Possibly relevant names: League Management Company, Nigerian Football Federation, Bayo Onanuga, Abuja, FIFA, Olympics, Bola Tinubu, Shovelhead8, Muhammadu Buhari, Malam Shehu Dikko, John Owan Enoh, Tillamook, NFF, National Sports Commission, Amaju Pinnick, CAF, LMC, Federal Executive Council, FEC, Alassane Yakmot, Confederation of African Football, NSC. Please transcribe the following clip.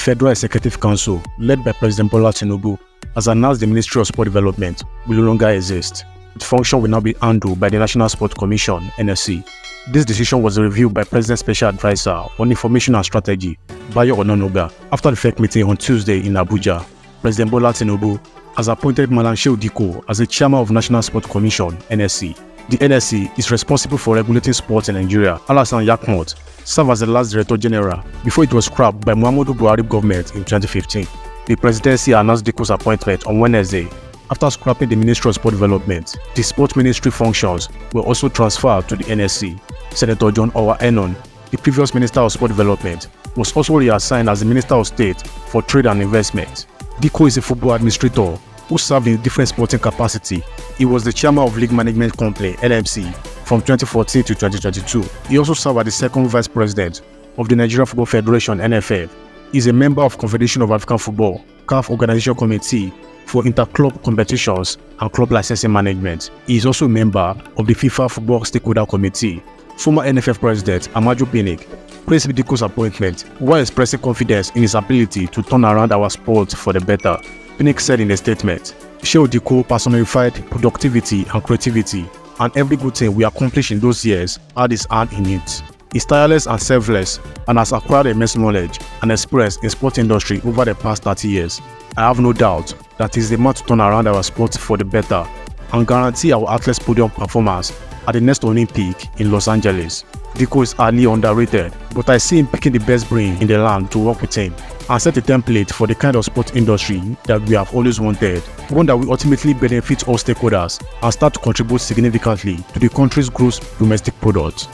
the Federal Executive Council, led by President Bola Tinubu, has announced the Ministry of Sport Development will no longer exist. Its function will now be handled by the National Sports Commission, NSC. This decision was reviewed by President's Special Advisor on Information and Strategy, Bayo Onanuga, after the FEC meeting on Tuesday in Abuja. President Bola Tinubu has appointed Malam Shehu Dikko as the Chairman of National Sports Commission, NSC. The NSC is responsible for regulating sports in Nigeria. Alassane Yakmot served as the last Director General before it was scrapped by Muhammadu Buhari government in 2015. The presidency announced Dikko's appointment on Wednesday after scrapping the Ministry of Sport Development. The Sports Ministry functions were also transferred to the NSC. Senator John Owan Enoh, the previous Minister of Sport Development, was also reassigned as the Minister of State for Trade and Investment. Dikko is a football administrator who served in different sporting capacity. He was the chairman of League Management Company, LMC, from 2014 to 2022. He also served as the second vice president of the Nigerian Football Federation, NFF. He is a member of Confederation of African Football, CAF Organization Committee for Inter-Club Competitions and Club Licensing Management. He is also a member of the FIFA Football Stakeholder Committee. Former NFF President Amaju Pinnick praised Dikko's appointment while expressing confidence in his ability to turn around our sport for the better. Pinnick said in a statement, "Shehu Dikko personified productivity and creativity, and every good thing we accomplished in those years had his hand in it. He's tireless and selfless and has acquired immense knowledge and experience in sport industry over the past 30 years. I have no doubt that he's the man to turn around our sport for the better and guarantee our athletes podium performance at the next Olympic in Los Angeles." Dikko is highly underrated, but I see him picking the best brain in the land to work with him and set a template for the kind of sport industry that we have always wanted, one that will ultimately benefit all stakeholders and start to contribute significantly to the country's gross domestic product.